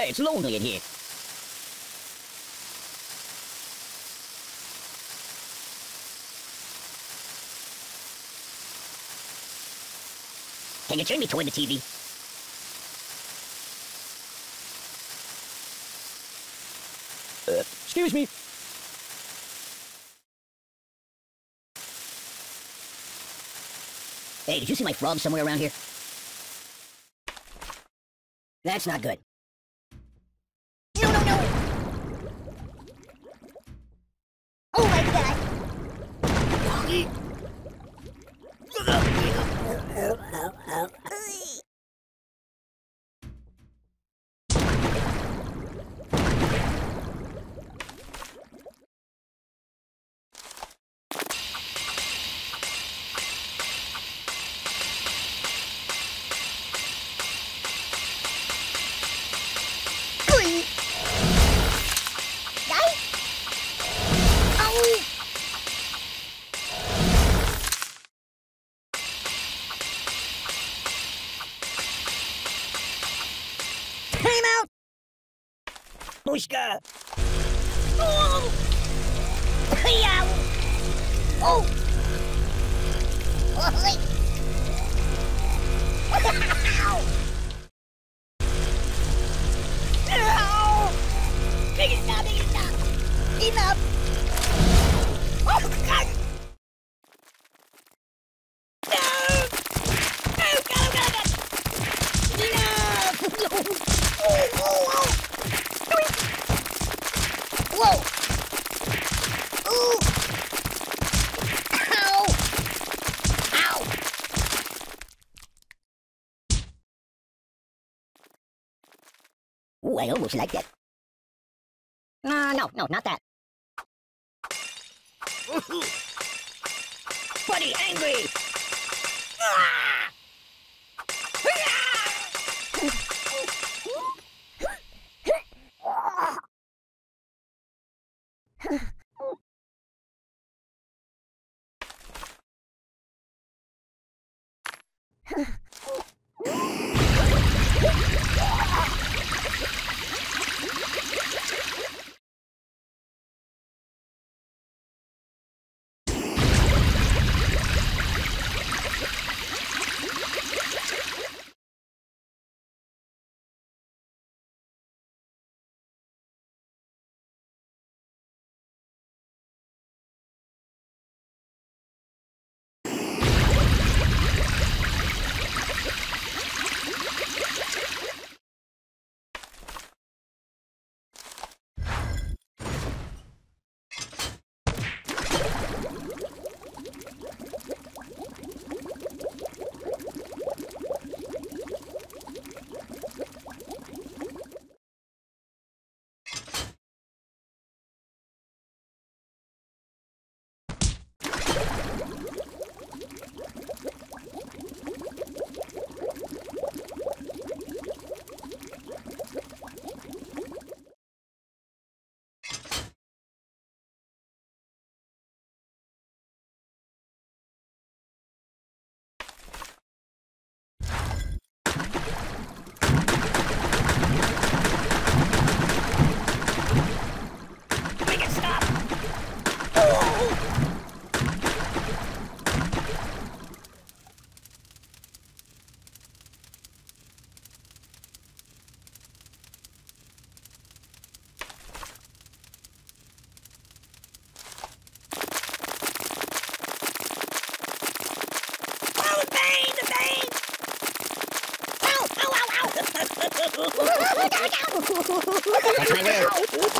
Hey, it's lonely in here. Can you turn me toward the TV? Excuse me. Hey, did you see my frog somewhere around here? That's not good. No, no, no! Oh my god! Pushka! Oh! Hiya! Oh! Oh! Big it up! Enough! Oh, God! No! Oh, God, oh, God, oh, God! No! Oh, oh, oh! Whoa! Ooh! Ow! Ow! Ooh, I almost like that. No, not that. Buddy, angry! Ah!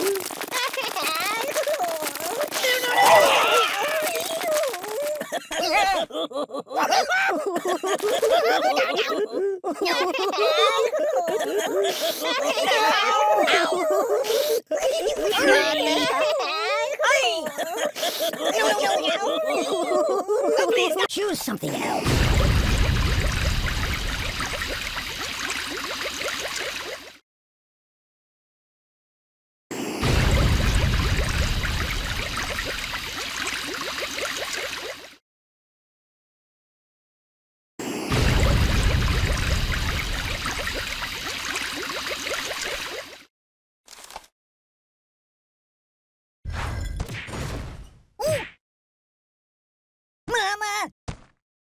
That's my way. Choose something else.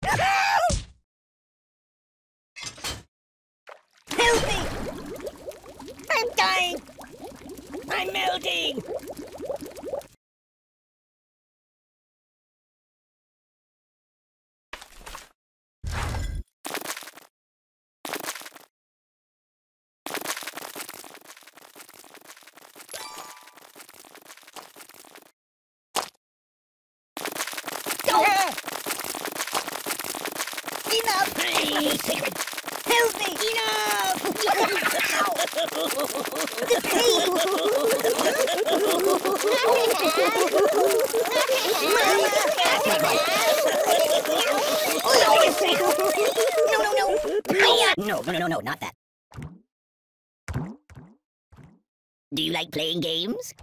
Help me! I'm dying! I'm melting! Enough! Help me! Enough! The pain! No, not that. Do you like playing games?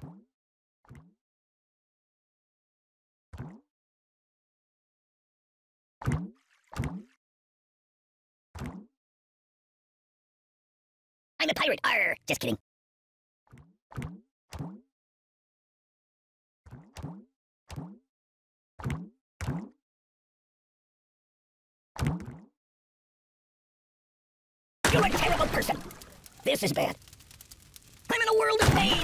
I'm a pirate! Arr! Just kidding. You're a terrible person! This is bad. I'm in a world of pain!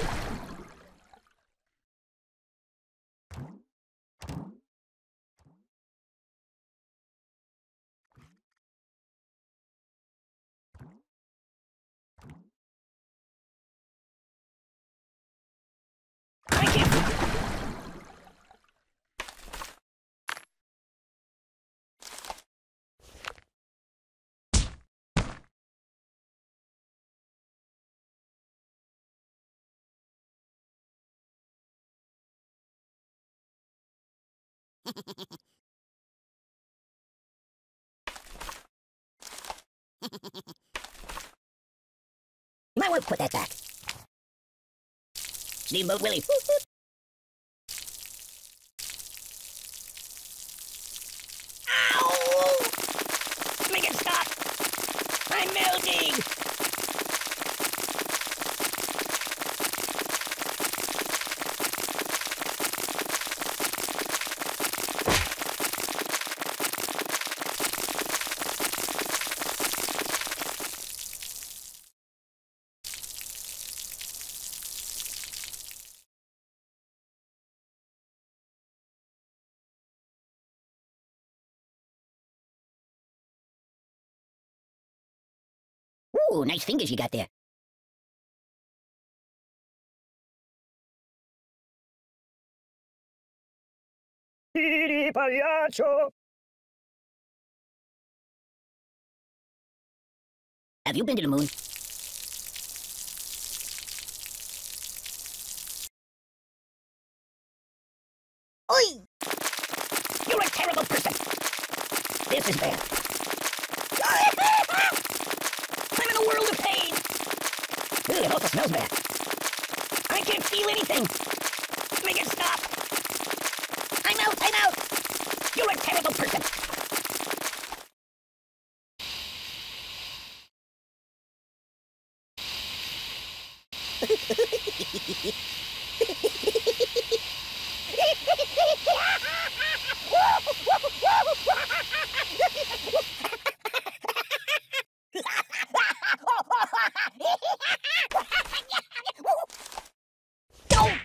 You might want to put that back. Steamboat Willie. Ow! Make it stop! I'm melting! Ooh, nice fingers you got there. Tiri pagliaccio! Have you been to the moon? Oi! You're a terrible person! This is bad. It also smells bad. I can't feel anything. Make it stop. I'm out. You're a terrible person.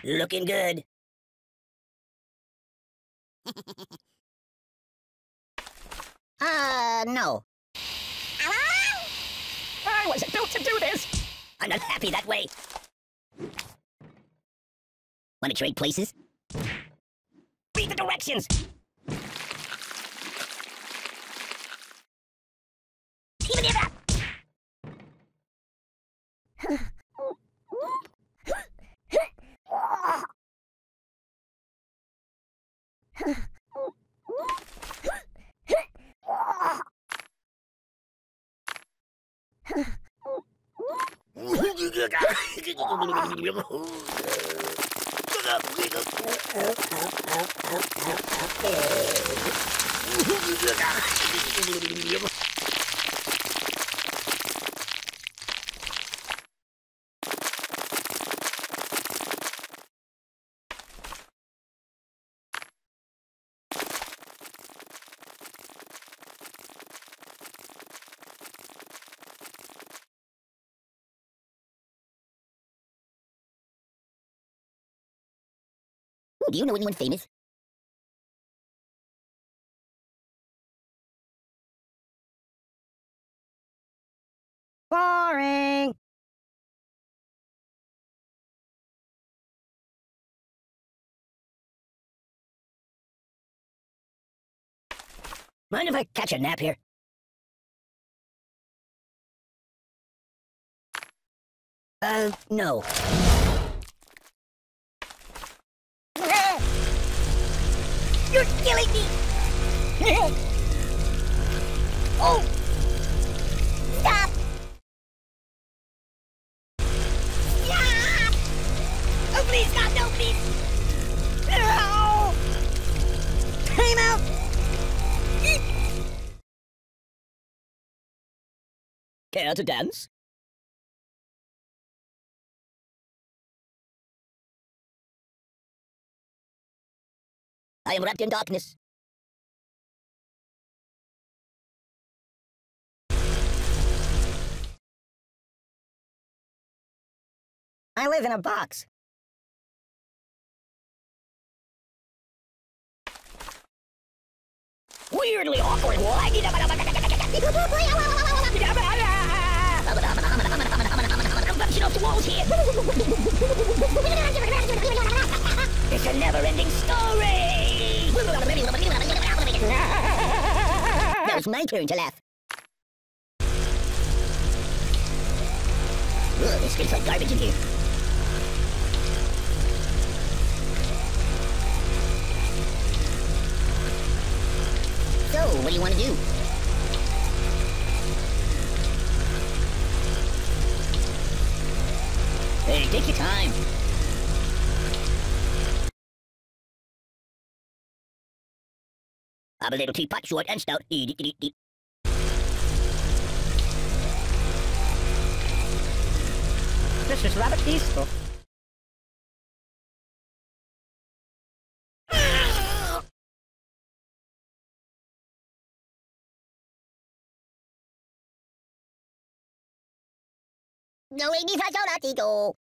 Looking good. No. I wasn't built to do this. I'm not happy that way. Want to trade places? Read the directions. Even if I... Do you know anyone famous? Boring. Mind if I catch a nap here? No. You're killing me! Oh! Stop! Stop! Oh, please, God, no, please! No! Time out! Care to dance? I am wrapped in darkness. I live in a box. Weirdly awkward. I'm rushing off the walls here. It's a never-ending story. Now it's my turn to laugh. Ugh, this feels like garbage in here. So, what do you want to do? Hey, take your time. I'm a little teapot, short and stout. This is rather peaceful. No,